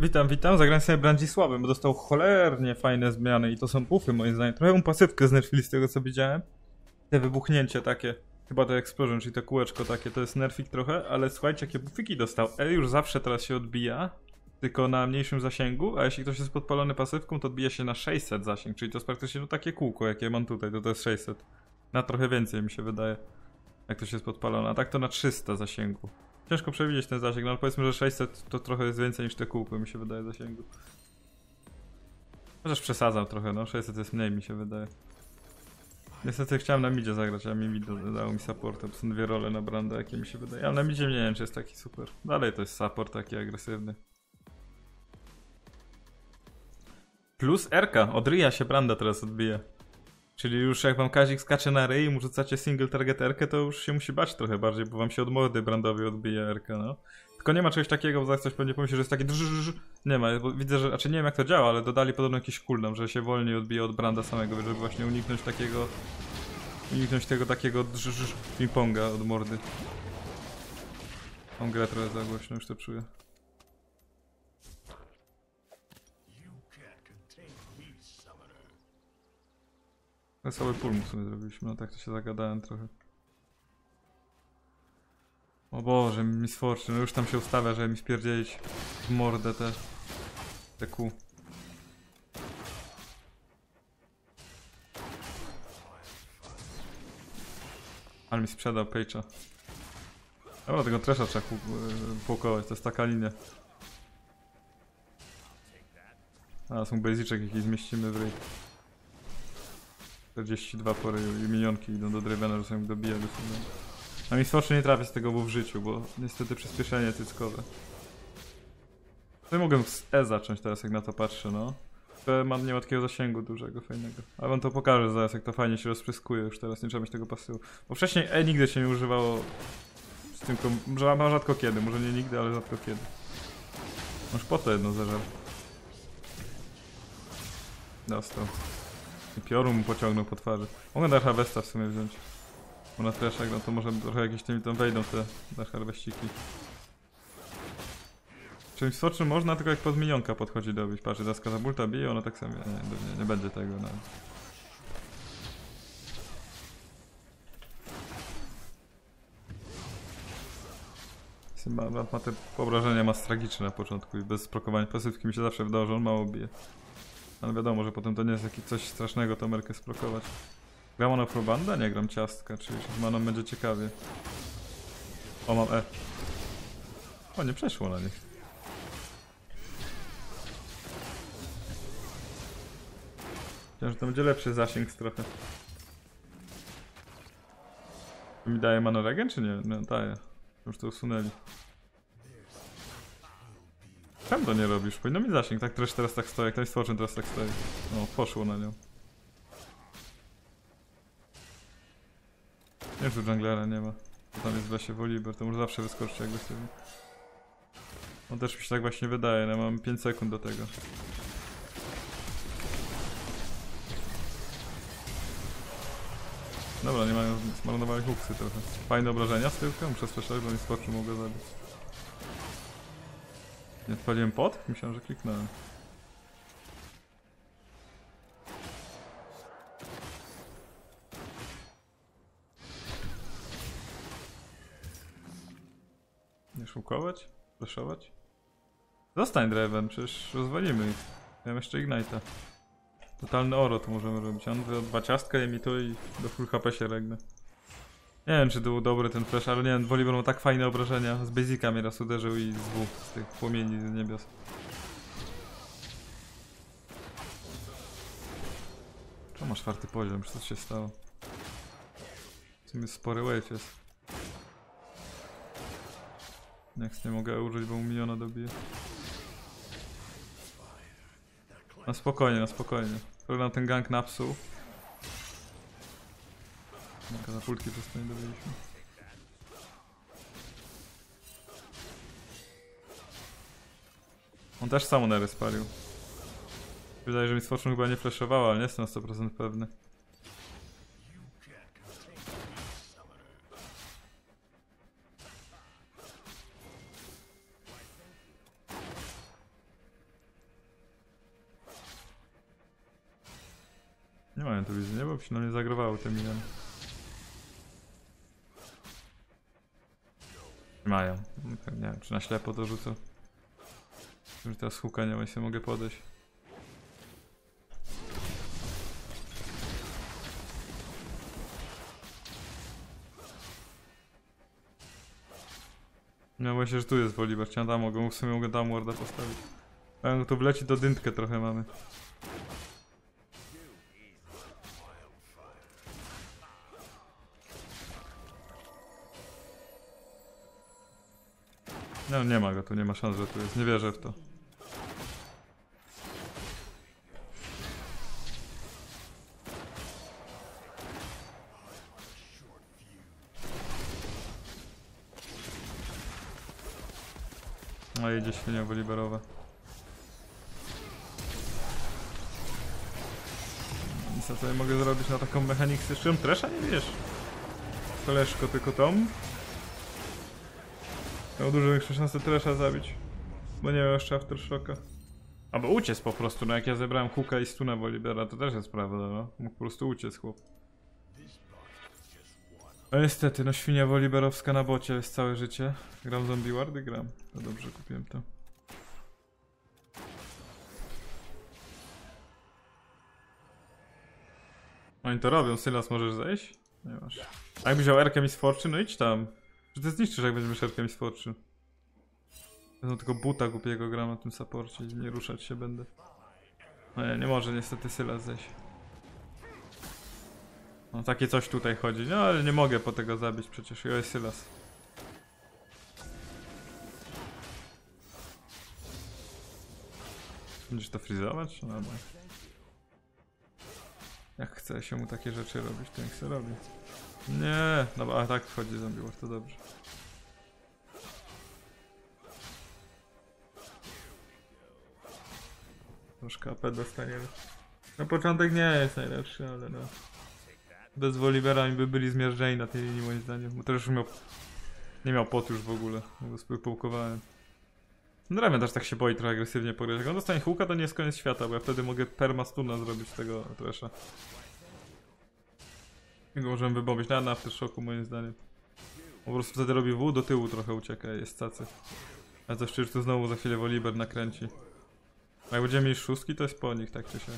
Witam, zagrałem sobie Brandzisławem, bo dostał cholernie fajne zmiany i to są bufy moim zdaniem. Trochę mu pasywkę znerfili z tego co widziałem. Te wybuchnięcie takie, chyba to explosion, czyli to kółeczko takie, to jest nerfik trochę, ale słuchajcie jakie bufiki dostał. E już zawsze teraz się odbija, tylko na mniejszym zasięgu, a jeśli ktoś jest podpalony pasywką to odbija się na 600 zasięg, czyli to jest praktycznie no, takie kółko jakie mam tutaj, to jest 600. Na trochę więcej mi się wydaje, jak ktoś jest podpalony, a tak to na 300 zasięgu. Ciężko przewidzieć ten zasięg, no ale powiedzmy, że 600 to trochę jest więcej niż te kółko, mi się wydaje, zasięgu. Chociaż przesadzam trochę, no 600 jest mniej, mi się wydaje. Niestety chciałem na midzie zagrać, a mi dało mi support, to są dwie role na Branda, jakie mi się wydaje. Ale na midzie nie wiem, czy jest taki super. Dalej to jest support taki agresywny. Plus R-ka, od ryja się Branda teraz odbija. Czyli już jak wam Kazik skacze na ryj i mu rzucacie single target R-kę, to już się musi bać trochę bardziej, bo wam się od mordy Brandowi odbija R-kę, no. Tylko nie ma czegoś takiego, bo ktoś pewnie pomyśli, że jest taki drżż. Nie ma, bo widzę, że, znaczy nie wiem jak to działa, ale dodali podobno jakiś cooldown, że się wolniej odbija od Branda samego, żeby właśnie uniknąć takiego... Uniknąć tego takiego drżż ping-ponga od mordy. Mam grę trochę za głośno, już to czuję. Cały pulm sobie zrobiliśmy, no tak to się zagadałem trochę. O Boże, Miss Fortune, no już tam się ustawia, żeby mi spierdzielić w mordę te kół. Ale mi sprzedał Page'a. Dobra, tego Thresha trzeba płukować, to jest taka linia. A, są basyczek jakiś zmieścimy w ryj. 42 pory i minionki idą do Dravena, że sobie dobija do sobie. A mi słodszy nie trafię z tego, bo w życiu, bo niestety przyspieszenie cyckowe. To mogę z E zacząć teraz, jak na to patrzę, no. To mam nie ma takiego zasięgu dużego, fajnego. A wam to pokażę zaraz, jak to fajnie się rozpryskuje już teraz, nie trzeba mieć tego pasywu. Bo wcześniej E nigdy się nie używało z tym, rzadko kiedy, może nie nigdy, ale rzadko kiedy. Może po to jedno zeżar. Dostał. Piorun mu pociągnął po twarzy. Mogę Dark Harvesta w sumie wziąć. Bo na Threshach, no to może trochę jakieś tam wejdą te Dark Harvestiki. Czymś socznym można, tylko jak pod minionka podchodzi dobić. Patrz, za skazabulta bije, ona tak samo. Nie będzie tego nawet. Ma te obrażenia, ma tragiczne na początku i bez prokowania pasywki mi się zawsze wydało, że on mało bije. Ale wiadomo, że potem to nie jest jakieś coś strasznego tą merkę sprokować. Gram ono probanda? Nie, gram ciastka, czyli z maną będzie ciekawie. O, mam E. O, nie przeszło na nich. Myślę, że to będzie lepszy zasięg trochę. Czy mi daje mana regen, czy nie? No, daje. Już to usunęli. Czemu to nie robisz? Powinno mi zasięg, tak też teraz tak stoi, jak Miss Fortune teraz tak stoi. No, poszło na nią. Nie wiem, że junglera nie ma. To tam jest właśnie Volibear, to może zawsze wyskoczyć jakby sobie. On też mi się tak właśnie wydaje, no mam 5 sekund do tego. Dobra, nie mają zmarnowanych huksy trochę. Fajne obrażenia z tyłka, muszę straszać, bo Miss Fortune mogę zabić. Nie odpaliłem pod? Myślałem, że kliknąłem. Nie szukować? Flashować? Zostań Draven, przecież rozwalimy ich. Miałem jeszcze Ignite'a. Totalny oro to możemy robić. On dwa ciastka i mi to i do full HP się regnę. Nie wiem, czy to był dobry ten flash, ale nie wiem, Volibear ma tak fajne obrażenia. Z basic'a mnie raz uderzył i z dwóch, z tych płomieni z niebios. Czemu masz czwarty poziom? Co się stało? W sumie spory wave jest. Jak nie mogę użyć, bo mu miliona dobije. Na spokojnie, na spokojnie. Program ten gank na psu. Katapultki przez to nie dobiliśmy. On też samonery spalił. Wydaje, że Miss Fortune chyba nie flashowała, ale nie jestem na 100% pewny. Nie mają tu wizji, nie? Bo przynajmniej zagrowały tym minem. Nie mają. Nie wiem, czy na ślepo to rzucę. Już teraz huka nie ma i się mogę podejść. No właśnie, że tu jest Volibear, chciałem tam mogę, w sumie mogę tam warda postawić. No to wleci do dyntkę trochę mamy. No nie ma go tu, nie ma szans, że tu jest, nie wierzę w to. No idzie świnia Volibearowa. Nic ja sobie mogę zrobić na taką mechaniksyczną. Thresha nie wiesz. Koleżko, tylko Tom. Miał dużo większe szanse Thresha zabić. Bo nie miał jeszcze Aftershocka. Albo uciec po prostu, no jak ja zebrałem hooka i stuna Volibeara, to też jest prawda, no. Mógł po prostu uciec chłop. No niestety, no świnia Volibearowska na bocie jest całe życie. Gram zombie wardy? Gram. To dobrze, kupiłem to. Oni to robią, Sylas możesz zejść? Nie masz. A jakbyś wziął Erkę Miss Fortune, no idź tam. Że ty zniszczysz jak będziesz Erkę Miss Fortune. No tylko buta głupiego gram na tym supporcie i nie ruszać się będę. No nie, nie może niestety Sylas zejść. No takie coś tutaj chodzi, no ale nie mogę po tego zabić przecież, i jest Sylas. Będziesz to frizować? No dobra. Jak chce się mu takie rzeczy robić, to niech se robi. Nie, no a tak wchodzi zombie war, to dobrze. Troszkę AP dostaniemy. Na początek nie jest najlepszy, ale no. Bez Volibeara oni by byli zmierzeni na tej linii moim zdaniem, bo też miał... Nie miał pot już w ogóle, bo go spółkowałem. Draven też tak się boi trochę agresywnie pograć. Jak on dostanie huka, to nie jest koniec świata, bo ja wtedy mogę permastuna zrobić z tego Thresha. I go możemy wybobić na Aftershoku moim zdaniem. Po prostu wtedy robi W, do tyłu trochę ucieka, jest cacy. A to jeszcze już tu znowu za chwilę Volibear nakręci. A jak będziemy mieli szóstki, to jest po nich, tak czy się.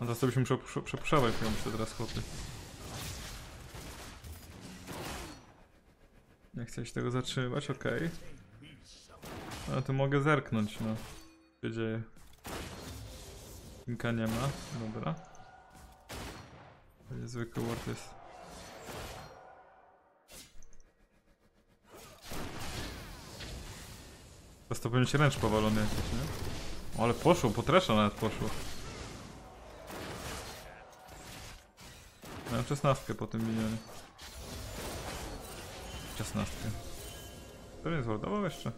No teraz to byśmy przepuszować chyba muszę teraz chłopy. Nie chcę się tego zatrzymywać, okej. Ale to mogę zerknąć, no. Co się dzieje? Linka nie ma, dobra. To niezwykły word jest. Teraz to powinien się ręcz powalony jakiś, nie? O, ale poszło, po Thresha nawet poszło. Miałem 16 po tym minionie. 16. To nie zwardował jeszcze.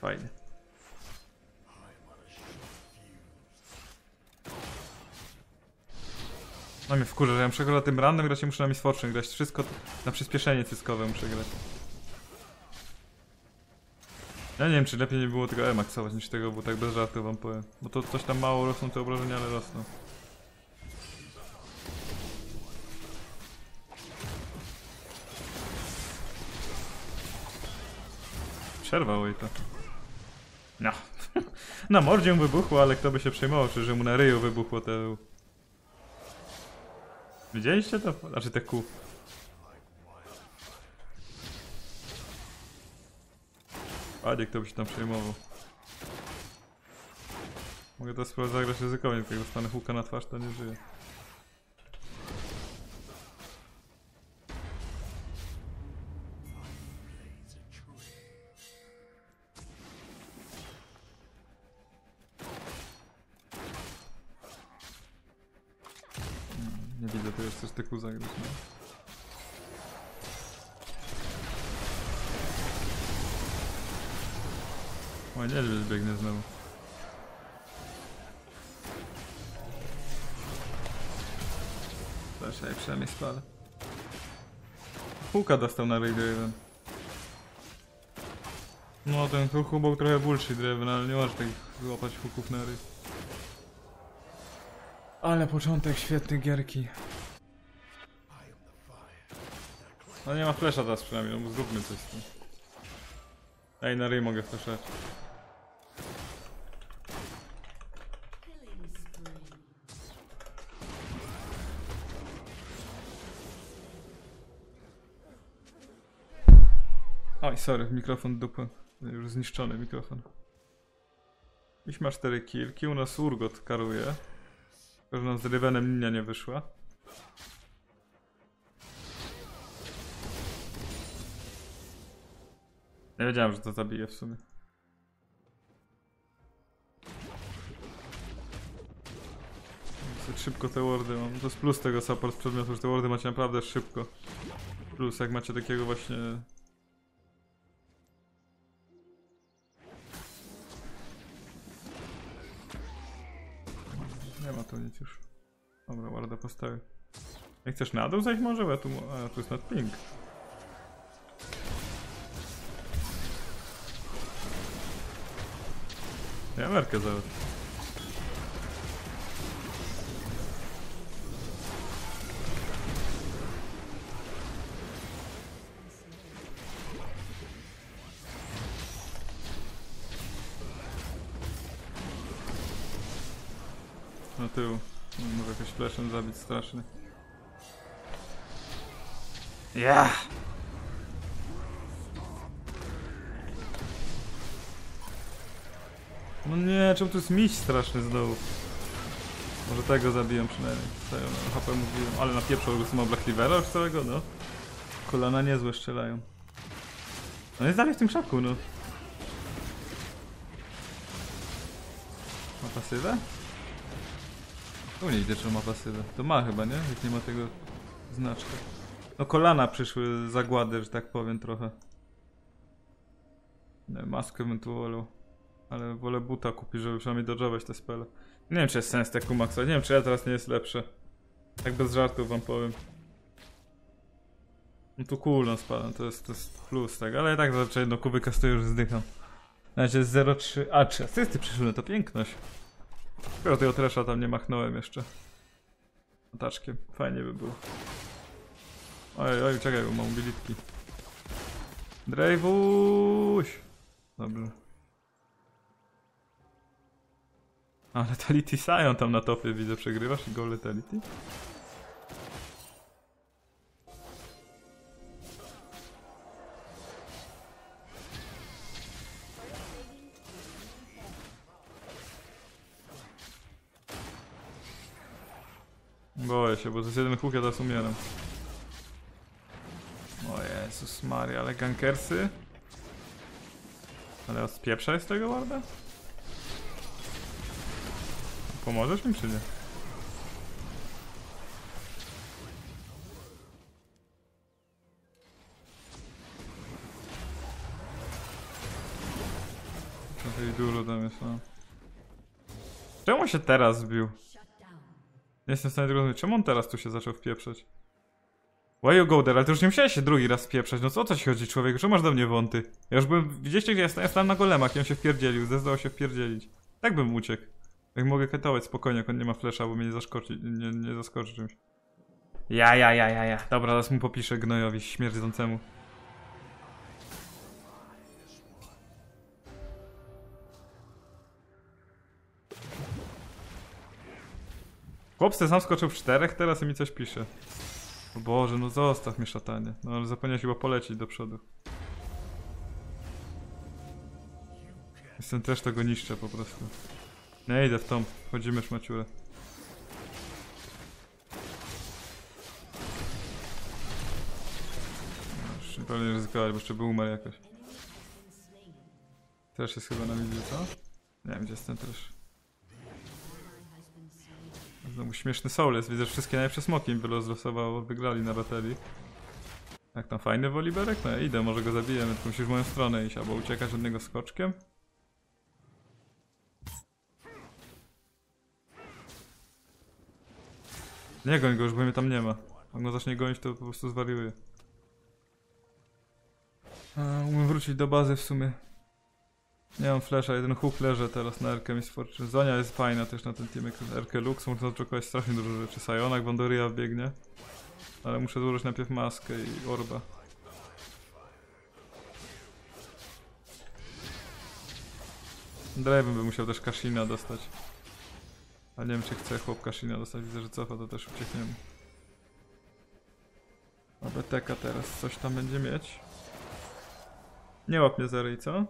Fajnie. No mnie wkurza, że ja muszę grać tym random, grać się muszę na Miss Fortune, grać wszystko na przyspieszenie cyskowe muszę grać. Ja nie wiem, czy lepiej nie było tego E maksować niż tego, bo tak bez żartu wam powiem. Bo to coś tam mało rosną te obrażenia, ale rosną. Przerwał i to. No. Na mordzie mu wybuchło, ale kto by się przejmował, czy że mu na ryju wybuchło te... Widzieliście to? Znaczy te kół. Ładnie, kto by się tam przejmował. Mogę to spróbować zagrać ryzykownie, tylko jak dostanę hooka na twarz, to nie żyje. Nie widzę, to jest coś tyku zagrać, no. O, niedźwiedź biegnie znowu. Proszę, ja przynajmniej spalę. Huka dostał na raid 1. No, ten hook był trochę bullshit, Draven, ale nie możesz tak złapać hooków na ryj. Ale początek świetny gierki. No nie ma flesza teraz przynajmniej, no bo zróbmy coś z tym. Ej, na ryj mogę fleszać. Oj, sorry, mikrofon dupę. Już zniszczony mikrofon. Dziś ma 4 kilki, u nas Urgot karuje. Tylko, że nam z Dravenem linia nie wyszła. Nie wiedziałem, że to zabije w sumie. Szybko te wardy mam. To jest plus tego support przedmiotu, że te wardy macie naprawdę szybko. Plus jak macie takiego właśnie... Nie ma tu nic już. Dobra, warda postawię. Jak chcesz na dół zejść może? Ja tu... A, tu jest nad ping. Ja merkę zaraz. Na tył. Może jakoś fleszem zabić straszny. Yeah. No nie, czemu tu jest miś straszny znowu? Może tego zabiję przynajmniej. Sayona, HP mówiłem, ale na pieprzu go ma Black Cleavera już całego, no. Kolana niezłe strzelają. No jest dalej w tym krzaku, no. Ma pasywę? Tu nie widzę, czy ma pasywę. To ma chyba, nie? Jak nie ma tego znaczka. No kolana przyszły zagłady, że tak powiem trochę. No, maskę bym tu wolał. Ale wolę buta kupić, żeby przynajmniej dodżować te spele. Nie wiem, czy jest sens te kumaksa, nie wiem, czy ja teraz nie jest lepsze. Tak bez żartów wam powiem. No tu cooldown spadam, to jest plus, tak, ale i tak zazwyczaj do kuby kastuję, już zdycham. Na razie jest 0,3, a 3 asysty przyszły, to piękność. Tylko tego Thresha tam nie machnąłem jeszcze. Otaczkiem, fajnie by było. Oj, oj, czekaj, bo mam mobilitki. Drejwuuuuś! Dobrze. A Letality Sayon tam na topie widzę, przegrywasz i go Letality? Boję się, bo to jest jeden huk, ja teraz umieram. O Jezus Maria, ale gankersy? Ale z pieprza jest tego warda? Pomożesz mi czy nie? Tutaj dużo tam jest, no. Czemu się teraz zbił? Nie jestem w stanie zrozumieć, czemu on teraz tu się zaczął wpieprzać? Why you go there? Ale ty już nie musiałeś się drugi raz wpieprzać, no co o co ci chodzi człowieku? Czemu masz do mnie wąty? Ja już byłem, widzieliście gdzie ja stałem na golemach i on się wpierdzielił, zdecydował się wpierdzielić. Tak bym uciekł. Jak mogę katować spokojnie, jak on nie ma flesza, bo mnie nie zaskoczy czymś. Ja. Dobra, teraz mu popiszę gnojowi śmierdzącemu. Chłopcy sam skoczył w 4, teraz mi coś pisze. O Boże, no zostaw mnie szatanie. No ale zapomniałeś chyba polecić do przodu. Jestem też tego niszczę po prostu. Nie idę w tom, chodzimy szmaciurę. No, pewnie nie ryzykować, bo jeszcze by umarł jakoś. Też jest chyba na widzę, co? Nie wiem, gdzie jest ten też. Znowu śmieszny soul jest, widzę, że wszystkie najlepsze smoki im wylosowało, wygrali na baterii. Jak tam fajny Volibearek? No ja idę, może go zabijemy, tylko musisz w moją stronę iść, albo uciekać od niego skoczkiem. Nie goń go już, bo mnie tam nie ma. On go zacznie gonić, to po prostu zwariuje. Umiem wrócić do bazy w sumie. Nie mam flesza, jeden huk leży teraz na Erkę Miss Fortune. Zonia jest fajna też na ten teamek, Erkę Lux, można oczekiwać strasznie dużo rzeczy. Sayonak, Bandoria biegnie. Ale muszę złożyć najpierw maskę i orba. Draven by musiał też Kashina dostać. Ale nie wiem czy chce chłop Kashina dostać, widzę, że cofa, to też uciekniemy. A BTK teraz coś tam będzie mieć. Nie łapnie za ryj, co?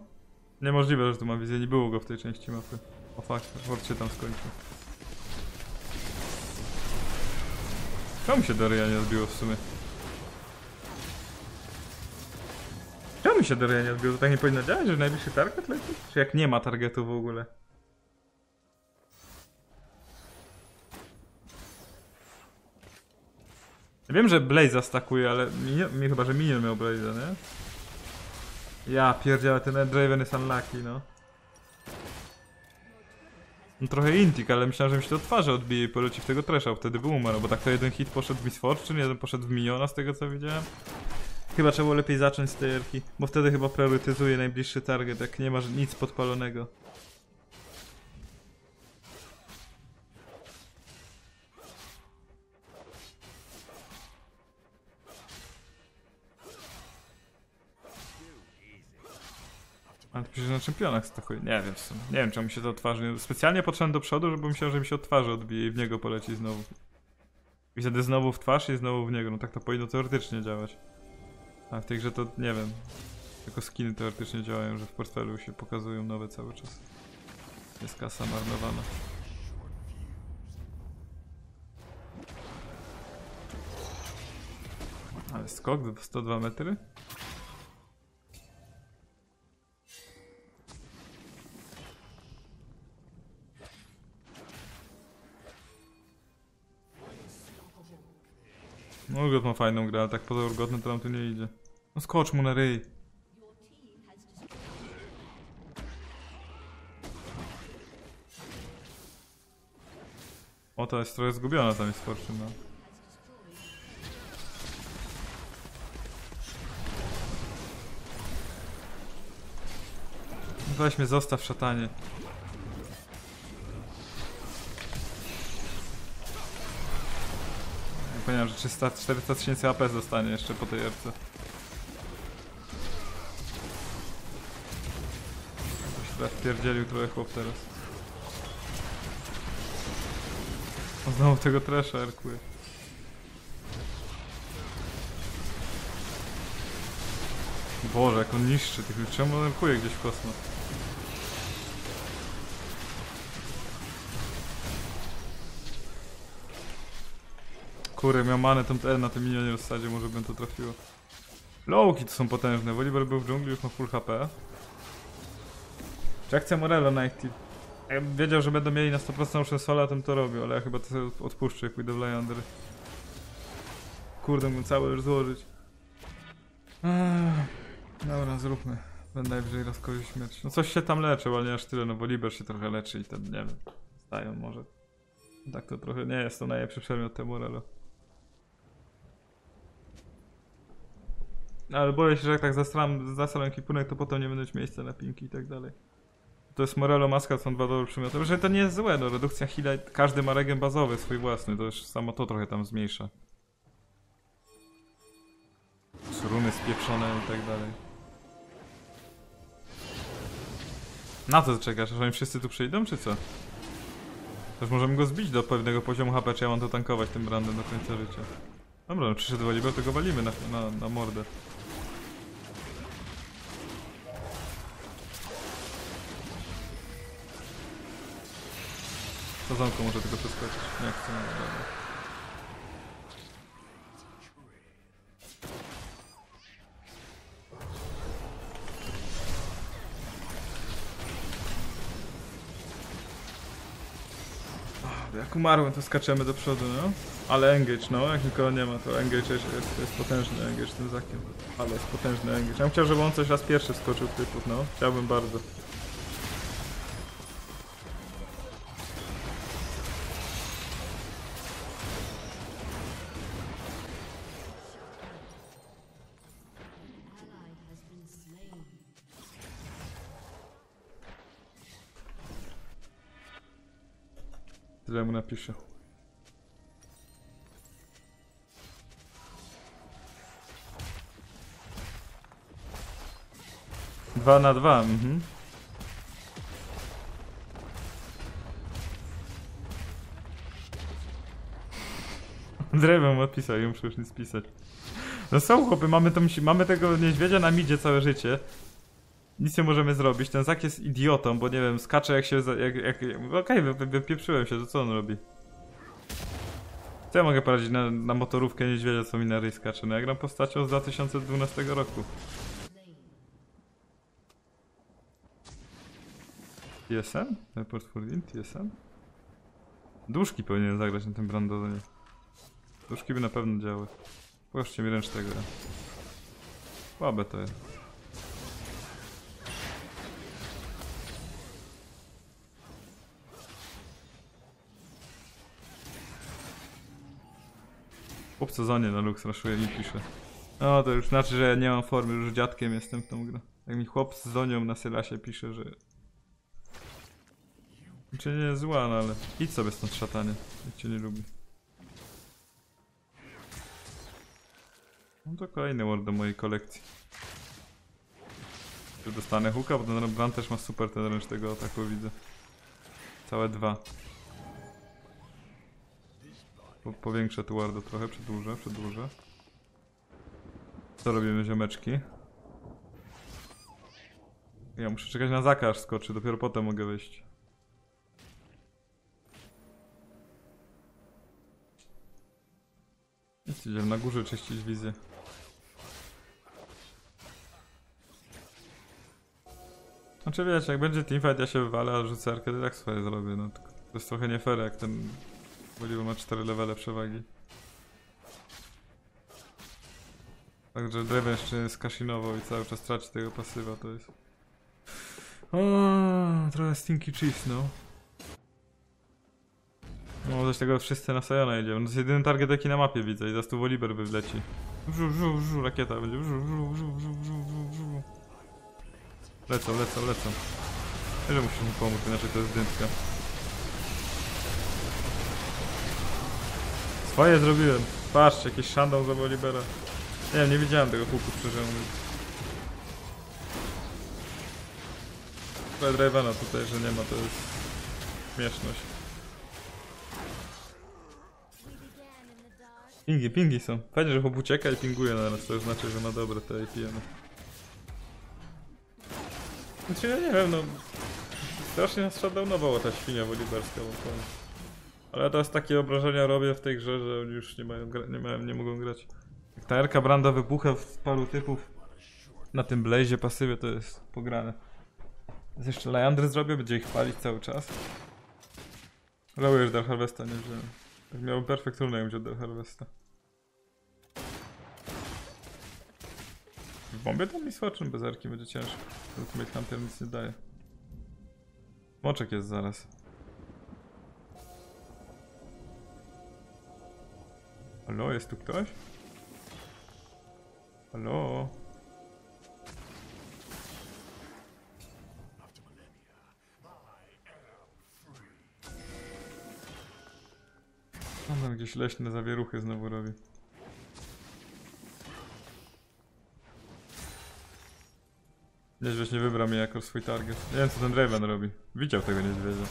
Niemożliwe, że tu ma wizję, nie było go w tej części mapy. O fakt, Fort się tam skończył. Czemu się do ryja nie odbiło w sumie? Czemu się do ryja nie odbiło? To tak nie powinno działać, że najbliższy target leci? Czy jak nie ma targetu w ogóle? Ja wiem, że Blaze stakuje, ale mi chyba, że minion miał Blaze'a, nie? Ja pierdzielę, ten Draven jest unlucky, no. No trochę intik, ale myślałem, że mi się to twarzy odbije i poleci w tego Thresha, wtedy by umarł, bo tak to jeden hit poszedł w Miss Fortune, jeden poszedł w miniona z tego co widziałem. Chyba trzeba było lepiej zacząć z tej erki, bo wtedy chyba priorytetyzuje najbliższy target, jak nie masz nic podpalonego. Ale to przecież na czempionach stakuje. Nie wiem w sumie. Nie wiem czemu mi się to twarzy. Specjalnie podszedłem do przodu, żeby myślałem, że mi się od twarzy odbije i w niego poleci znowu. I wtedy znowu w twarz i znowu w niego. No tak to powinno teoretycznie działać. A w tej grze to nie wiem. Tylko skiny teoretycznie działają, że w portfelu się pokazują nowe cały czas. Jest kasa marnowana. Ale skok do 102 metry? Urgot ma fajną grę, ale tak poza Urgotem to nam tu nie idzie. No skocz mu na ryj. O, ta jest trochę zgubiona tam jest Fortuna. Weź mnie zostaw, szatanie. Pamiętam, że 300-400 000 AP zostanie jeszcze po tej erce. Ktoś wpierdzielił trochę chłop teraz. O, znowu tego Thresha erkuje. Boże, jak on niszczy tych ludzi. Czemu on erkuje gdzieś w kosmos? Kurę, miał manę tą na tym minionie rozsadzie, może bym to trafiło. Lowki to są potężne, Volibear był w dżungli, już ma full HP. Czy akcja Morello Nighty? Jakbym wiedział, że będą mieli na 100% uszę sola, to bym to robił, ale ja chyba to sobie odpuszczę, jak pójdę w Liandry. Kurde, mógłbym całe już złożyć. Dobra, zróbmy. Będę najwyżej rozkorzy śmierć. No coś się tam leczył, ale nie aż tyle, no Volibear się trochę leczy i ten, nie wiem, Sion może. Tak to trochę nie jest to najlepszy przedmiot te Morello. Ale boję się, że jak tak zasram kipunek, to potem nie będę mieć miejsca na pinki i tak dalej. To jest Morello maska, są dwa dobre przymioty. Że to nie jest złe, no redukcja heala, każdy ma regen bazowy swój własny, to już samo to trochę tam zmniejsza. Runy spieprzone i tak dalej. Na co czekasz, że oni wszyscy tu przyjdą, czy co? Też możemy go zbić do pewnego poziomu HP, czy ja mam to tankować tym Brandem do końca życia. Dobra, no przyszedł Volibear, to go walimy na mordę. To zamku może tylko przeskoczyć. Nie chcę, dobra. Jak umarłem, to skaczemy do przodu, no. Ale engage, no. Jak nikogo nie ma, to engage jest potężny engage tym Zaciem. Ale jest potężny engage. Ja chciał, żeby on coś raz pierwszy wskoczył typów, no. Chciałbym bardzo. Tyle mu napiszę. Dwa na dwa, mhm. Draven odpisał, ja muszę już nie spisać. No są chłopy, mamy tego niedźwiedzia na midzie całe życie. Nic nie możemy zrobić, ten Zac jest idiotą, bo nie wiem, skacze jak się... Okej, wypieprzyłem się, to co on robi? Co ja mogę poradzić na motorówkę niedźwiedzia, co mi na ryj skacze? No ja gram postacią z 2012 roku. TSM? Report for win, TSM? Duszki powinien zagrać na tym Brandonie. Duszki by na pewno działały. Pokażcie mi ręcz tego. Słabe to jest. Chłopca Zonię na Lux raszuje mi pisze. No to już znaczy, że ja nie mam formy, już dziadkiem jestem w tą grę. Jak mi chłop z Zonią na Sylasie pisze, że... Cię nie jest zła, no ale idź sobie stąd szatanie, jak cię nie lubi. No to kolejny word do mojej kolekcji. Tu dostanę hooka, bo ten Brand też ma super ten ręcz tego ataku, widzę. Całe dwa. Powiększę tu wardo trochę, przedłużę. Co robimy, ziomeczki? Ja muszę czekać na Zaca, aż skoczy, dopiero potem mogę wyjść. Idziemy na górze czyścić wizję. Znaczy wiecie, jak będzie teamfight, ja się wywalę, a rzucę arkę, to tak swoje zrobię, no. To jest trochę nie fair, jak ten Volibear ma 4 levele przewagi. Także Draven jeszcze skashinował i cały czas traci tego pasywa, to jest... Oooo, trochę stinky cheese, no. No coś tego wszyscy na Sayona jedziemy, no to jest jedyny target jaki na mapie widzę i zaraz tu Volibear wyleci. Żu, rakieta będzie, żu. Lecą. Wiesz, że musisz mi pomóc, inaczej to jest dętka. Swoje zrobiłem, patrzcie, jakiś shandał za Volibera. Nie wiem, nie widziałem tego huku, szczerze mówiąc. Trochę Dravena tutaj, że nie ma, to jest śmieszność. Pingi są. Fajnie, że chłop ucieka i pinguje na nas, to już znaczy, że ma dobre te APM-y. Znaczy, ja nie wiem, no... Strasznie nas shutdownowała ta świnia woliberska, bo to... Ale teraz takie obrażenia robię w tej grze, że oni już nie mogą grać. Jak ta R-ka Branda wybucha w paru typów na tym blazie pasywie, to jest pograne. Więc jeszcze Liandry zrobię, będzie ich palić cały czas. Żałuję, już Dark Harvesta nie wziąłem. Miałbym perfekturne, jak będzie od Dark Harvesta. W bombie tam Miss Fortune bez arki będzie ciężko. Ultimate Hunter nic nie daje. Moczek jest zaraz. Halo, jest tu ktoś? Halo? On tam gdzieś leśne zawieruchy znowu robi. Niedźwiedź nie wybrał mnie jako swój target. Nie wiem co ten Draven robi. Widział tego niedźwiedzia.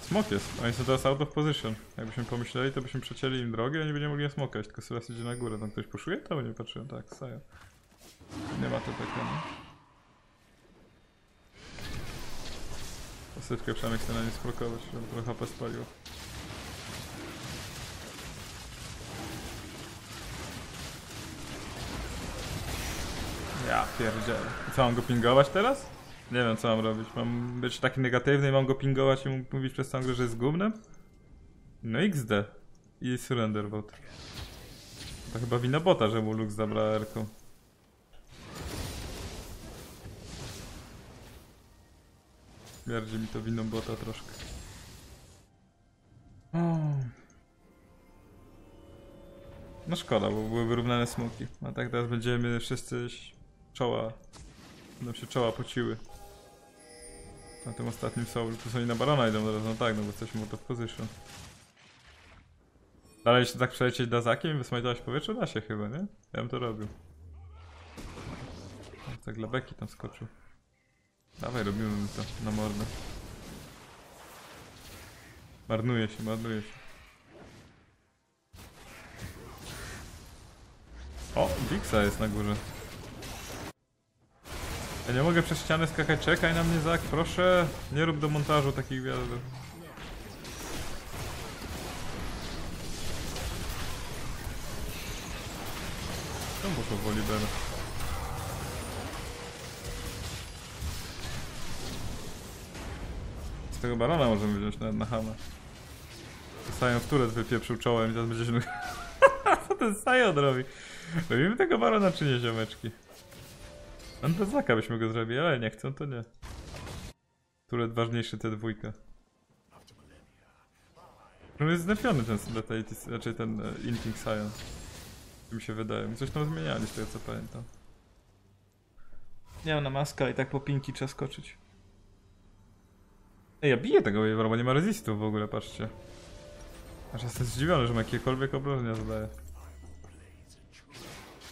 Smok jest. Oni są teraz out of position. Jakbyśmy pomyśleli, to byśmy przecięli im drogę i oni by nie mogli smokać. Tylko Sylas idzie na górę. Tam ktoś poszuje? To nie patrzyłem. Tak, Sayon. Nie ma to takiego. Pasywkę przynajmniej chcę na nie sprokować, żeby trochę HP spaliło. Ja pierdzielę. Co mam go pingować teraz? Nie wiem co mam robić. Mam być taki negatywny i mam go pingować i mu mówić przez całą grę, że jest gównem? No XD. I surrender bot. To chyba wina bota, że mu Lux zabrała R-ką. Mierdzi mi to winą bota troszkę. No szkoda, bo były wyrównane smoki. A tak teraz będziemy wszyscy czoła. Będą się czoła pociły. Na tym ostatnim soul, tu oni na barona idą zaraz, no tak, no bo jesteśmy out of position. Ale jeśli tak przelecieć dazakiem i wysmajtować powietrze, da się chyba, nie? Ja bym to robił. Tak dla beki tam skoczył. Dawaj, robimy to na mordę. Marnuje się, marnuje się. O, Dixa jest na górze. Ja nie mogę przez ścianę skakać, czekaj na mnie, Zac, proszę. Nie rób do montażu takich gwiazdów. Tam poszło Volibear. Z tego barona możemy wziąć nawet na hamę. Sayon w turet wypieprzył czołem i teraz będzie się... Co ten Sayon robi? Robimy tego barona czy nie, ziomeczki? On do Zac'a byśmy go zrobili, ale nie chcą, to nie. Turet ważniejszy, te dwójka. No jest znerfiony ten ATC, raczej ten Inking Sion. Mi się wydaje, coś tam zmieniali z tego co pamiętam. Nie mam na maska i tak po pinki trzeba skoczyć. Ej, ja biję tego Wave'a, bo nie ma resistów w ogóle, patrzcie. Aż jestem zdziwiony, że ma jakiekolwiek obrażenia zadaje.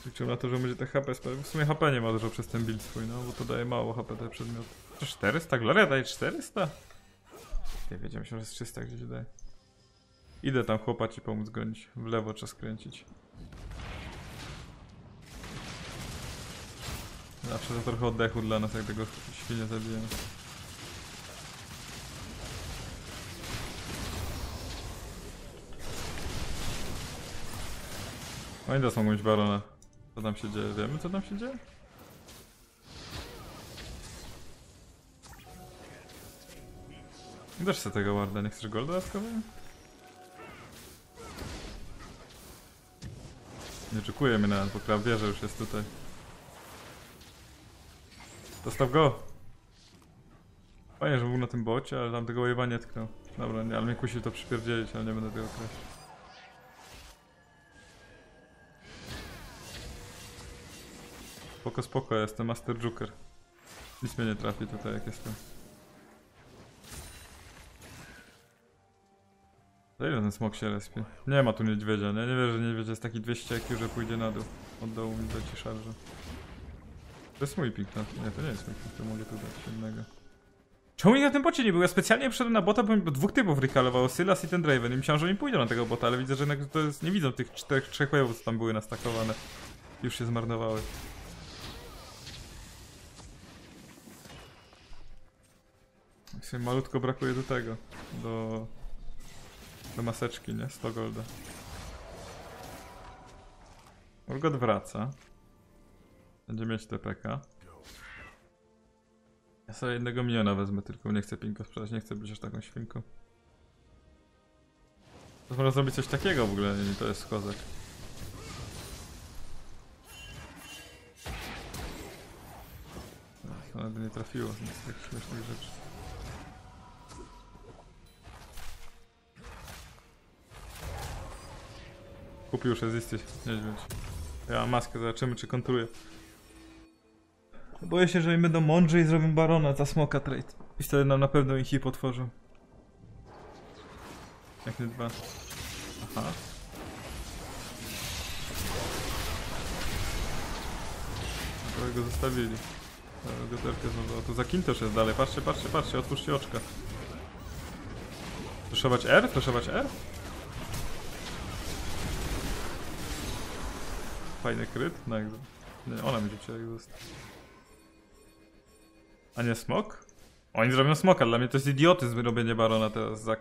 Liczyłem na to, że będzie te HP, w sumie HP nie ma dużo przez ten build swój, no bo to daje mało HP te przedmioty. 400? Gloria daje 400? Nie wiedziałem, że jest 300 gdzieś daje. Idę tam chłopa ci pomóc gonić, w lewo trzeba skręcić. Zawsze to trochę oddechu dla nas, jak tego świnia zabijemy. Oni teraz mogą mieć barona. Co tam się dzieje? Wiemy co tam się dzieje? Dasz sobie tego warda, nie chcesz golda dodatkowego? Nie oczekuję mnie nawet, bo krawierze że już jest tutaj. Dostaw go! Fajnie, że był na tym bocie, ale tam tego wave'a nie tknął. Dobra, nie, ale mnie kusi to przypierdzielić, ale nie będę tego określić. Spoko, spoko, ja jestem Master Joker. Nic mnie nie trafi tutaj, jak jestem. Za ile ten smok się respi? Nie ma tu niedźwiedzia, nie? Nie wierzę, że niedźwiedź jest taki 200 IQ, że pójdzie na dół. Od dołu mi leci szarża. To jest mój pik, no. Nie, to nie jest mój pik, to mogę tu dać innego. Czemu nikt na tym bocie nie był? Ja specjalnie przyszedłem na bota, bo mi dwóch typów rykalowało, Sylas i ten Draven. I myślałem, że oni pójdą na tego bota, ale widzę, że jednak to jest... nie widzą tych trzech wojewów, co tam były nastakowane. Już się zmarnowały. Malutko brakuje do tego, do maseczki, nie? 100 golda. Urgot wraca. Będzie mieć TPK. Ja sobie jednego miniona wezmę tylko, nie chcę pinko sprzedać, nie chcę być aż taką świnką. To można zrobić coś takiego w ogóle, nie, to jest kozak. Ach, ona by nie trafiło, nic z takich śmiesznych rzeczy. Kupił już resisty, niedźwiedź. Ja mam maskę, zobaczymy czy kontruje. Boję się, że im będą mądrzy i zrobią barona za smoka trade. I wtedy nam na pewno ich hip otworzą. Jak nie dwa. Aha. Trochę go zostawili. Goterkę znowu. O, tu za kim też jest dalej. Patrzcie, patrzcie, patrzcie, otwórzcie oczka. Freshować R? Freshować R? Fajny kryt? No jak... Nie, ona będzie chciała jak zostać. A nie smok? Oni zrobią smoka, dla mnie to jest idiotyzm robienie barona teraz, Zac.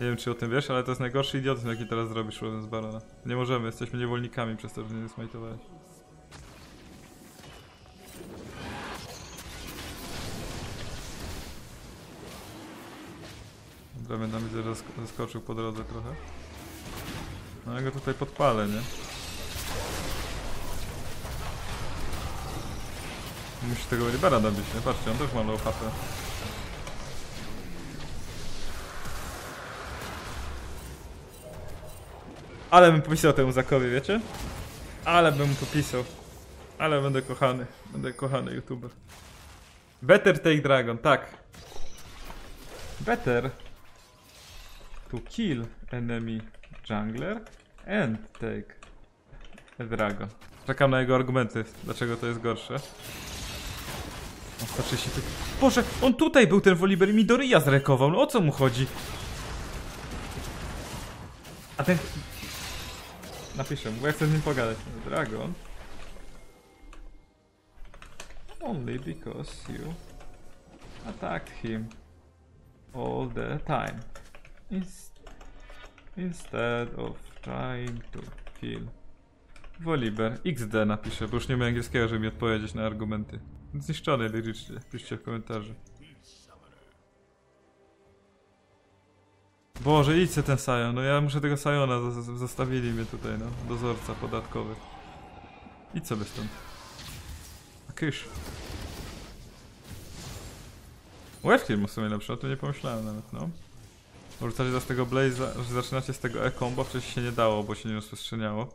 Nie wiem czy o tym wiesz, ale to jest najgorszy idiotyzm jaki teraz zrobisz robiąc barona. Nie możemy, jesteśmy niewolnikami przez to, że nie smajtowałeś. Draven tam widzę, że zaskoczył po drodze trochę. No ja go tutaj podpalę, nie? Musi tego Volibera dobić, nie? Patrzcie, on też ma low HP. Ale bym popisał temu Zacowi, wiecie? Ale bym mu popisał. Ale będę kochany. Będę kochany YouTuber. Better Take Dragon, tak. better to kill enemy jungler and take a dragon. Czekam na jego argumenty, dlaczego to jest gorsze. Patrzcie się tu. Boże, on tutaj był ten Volibear i mi do ryja zrekował, no o co mu chodzi? A ten... Napiszę mu, bo ja chcę z nim pogadać. Dragon. Only because you attacked him all the time. Instead of trying to kill Volibear. XD napiszę, bo już nie mam angielskiego, żeby mi odpowiedzieć na argumenty. Zniszczony lirycznie, piszcie w komentarzu. Boże, idźcie ten Sayon, no ja muszę tego Sayona, zostawili mnie tutaj, no, dozorca podatkowy. Idź sobie stąd. A kysz. Webkill mu w sumie lepszy, o tym nie pomyślałem nawet, no. Rzucacie za z tego Blaze'a, że zaczynacie z tego e-combo, wcześniej się nie dało, bo się nie rozprzestrzeniało.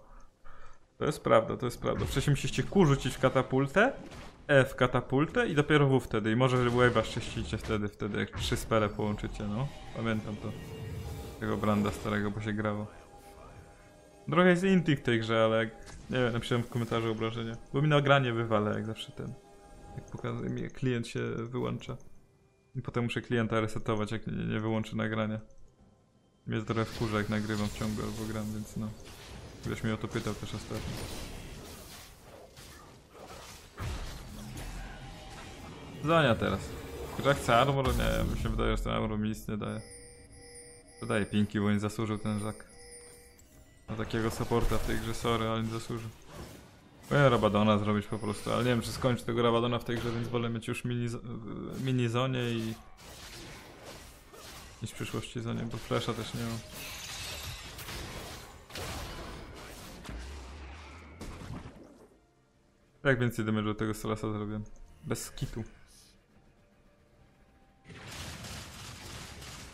To jest prawda, to jest prawda. Wcześniej musieliście Q rzucić w katapultę, E w katapultę i dopiero W wtedy. I może wave'a czyścicie wtedy jak 3 spele połączycie, no. Pamiętam to. Tego Branda starego, bo się grało. Droga jest intik w tej grze, ale jak... Nie wiem, napisałem w komentarzu obrażenia. Bo mi na granie wywala, jak zawsze ten... Jak pokazuje mi, jak klient się wyłącza. I potem muszę klienta resetować, jak nie wyłączy nagrania. Mnie trochę wkurza, jak nagrywam w ciągu albo gram, więc no... Ktoś mnie o to pytał też ostatnio. Zonyja teraz. Jak chce armor? Nie, mi się wydaje, że ten armor mi nic nie daje. Dodaję pinki, bo nie zasłużył ten Zac. Na takiego supporta w tej grze, sorry, ale nie zasłużył. Powinien Rabadona zrobić po prostu, ale nie wiem, czy skończy tego Rabadona w tej grze, więc wolę mieć już mini Zonię i... niż w przyszłości Zonię, bo Thresha też nie mam. Jak więcej damage'u do tego Sylasa zrobię? Bez kitu.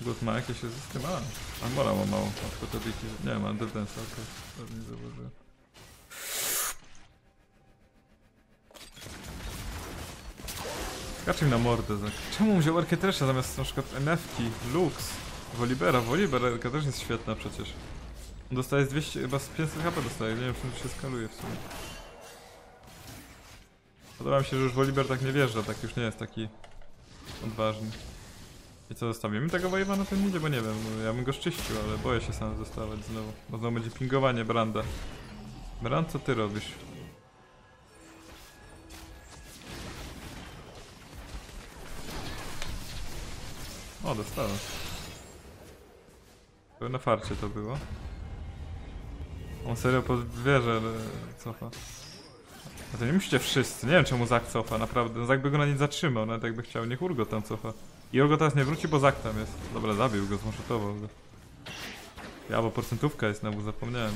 Gut ma jakieś system? A Mora ma mało. To nie wiem, mam defensa, okej. Nie zauważyłem. Skacz im na mordę, Zac. Czemu wziął Erkę Thresha zamiast na przykład NF-ki, Lux, Volibera? Erka też jest świetna przecież. On dostaje z 200, chyba z 500 HP dostaje, nie wiem, czy się skaluje w sumie. Podoba mi się, że już Volibear tak nie wjeżdża, tak już nie jest taki odważny. I co, zostawimy tego wave'a na tym idzie, bo nie wiem, ja bym go szczyścił, ale boję się sam zostawać znowu. Bo znowu będzie pingowanie Branda. Brand, co ty robisz? O, dostałem. Na farcie to było. On serio pod wieżę cofa. A to nie musicie wszyscy, nie wiem czemu Zac cofa, naprawdę, no, Zac by go na nic zatrzymał, nawet jakby chciał, niech Urgot tam cofa. I Urgot teraz nie wróci, bo Zac tam jest. Dobra, zabił go, zmuszotował go. Ja, bo procentówka jest na wóz, zapomniałem.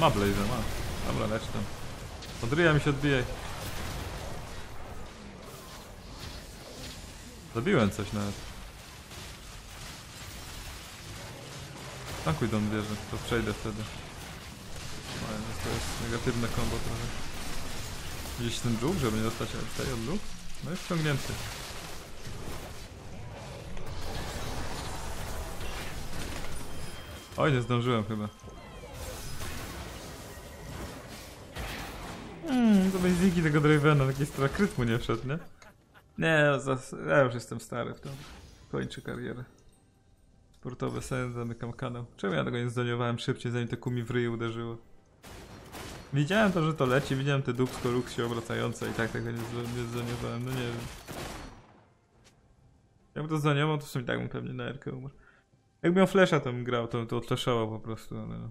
Ma Blaze'a, ma. Dobra, lecz tam. Od ryja mi się odbije. Zabiłem coś nawet. Tankuj do mnie wieży, to przejdę wtedy. To jest negatywne combo trochę. Gdzieś ten dżuk, żeby nie dostać tutaj od dżuk? No jest wciągnięty. Oj, nie zdążyłem chyba. To będzie dzięki tego Dravena, taki strach kryt mu nie wszedł, nie? Nie, ja już jestem stary w tym. Kończę karierę. Sportowy sen, zamykam kanał. Czemu ja tego nie zdoniowałem szybciej, zanim te kumi w ryju uderzyło? Widziałem to, że to leci, widziałem te dupsko Lux się obracające i tak tego nie zdoniowałem, no nie wiem. Jakbym to zdoniował, to w sumie tak bym pewnie na Erkę umarł. Jakbym miał Thresha, to bym grał, to odflashował po prostu, ale no.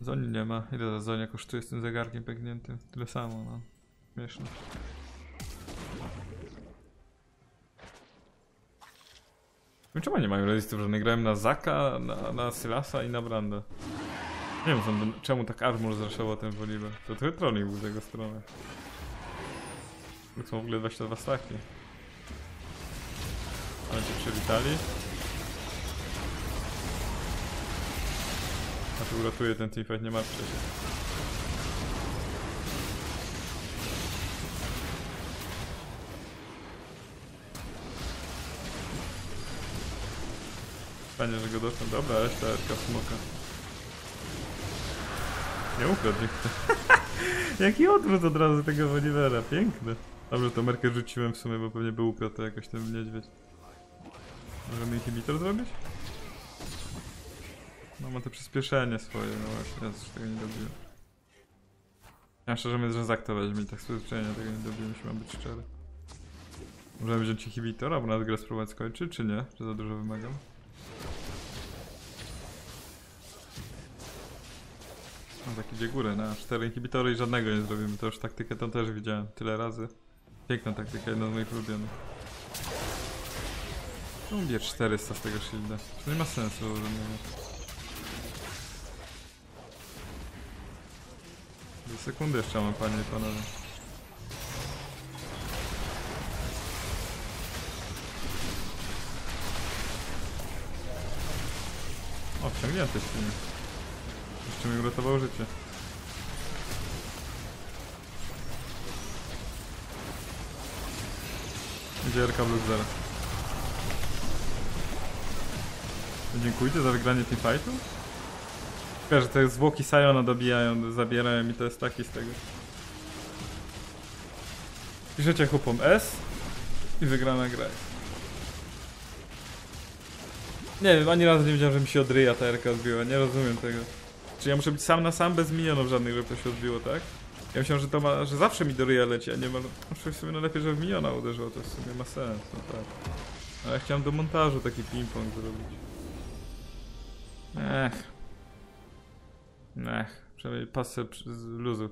Zonii nie ma, ile za Zonia kosztuje z tym zegarkiem pękniętym? Tyle samo, no. Śmieszne. Czemu nie mają rezistów, że nie grałem na Zac'a, na Sylasa i na Branda? Nie wiem czemu tak armor zraszało ten Volibear. To trochę trolling był z jego strony. To są w ogóle 22 staki. Ale cię przywitali. A tu uratuje ten teamfight, nie martwcie się. Fajnie, że go dostał. Dobra, jeszcze RK smoka. Nie ukradł nikt. Jaki odwrót od razu tego Volibera, piękny. Dobrze, tą merkę rzuciłem w sumie, bo pewnie był ukradł jakoś ten niedźwiedź. Możemy inhibitor zrobić? No ma to przyspieszenie swoje, no właśnie, ja też tego nie robiłem. Ja szczerze mówiąc, że Zac to weźmie i tak słyszenia tego nie dobiłem, jeśli mam być szczery. Możemy wziąć inhibitora, bo nawet grę spróbować skończyć, czy nie? Czy za dużo wymagam? No tak idzie górę, na 4 inhibitory i żadnego nie zrobimy, to już taktykę tam też widziałem tyle razy. Piękna taktyka, jedna z moich ulubionych. No ubierz 400 z tego shielda, to nie ma sensu, że nie. 2 sekundy jeszcze mam, panie i panowie. O, wciągnięty z tymi. Jeszcze mi uratował życie. Idzie RK w luz zaraz. Dziękujcie za wygranie teamfightu. Wiesz, że te zwłoki Sayona dobijają, zabierają i to jest taki z tego. Piszecie chłopom S i wygrana gra. Nie wiem, ani razu nie wiedziałem, że mi się odryja ta RK odbiła, nie rozumiem tego. Czy ja muszę być sam na sam bez minionów żadnych, żeby to się odbiło, tak? Ja myślałem, że to ma, że zawsze mi do ryja leci, a nie ma... Muszę w sumie najlepiej, żeby w miliona uderzyło, to w sumie ma sens, no tak. Ale ja chciałem do montażu taki ping-pong zrobić. Ech. Przynajmniej pasę z luzów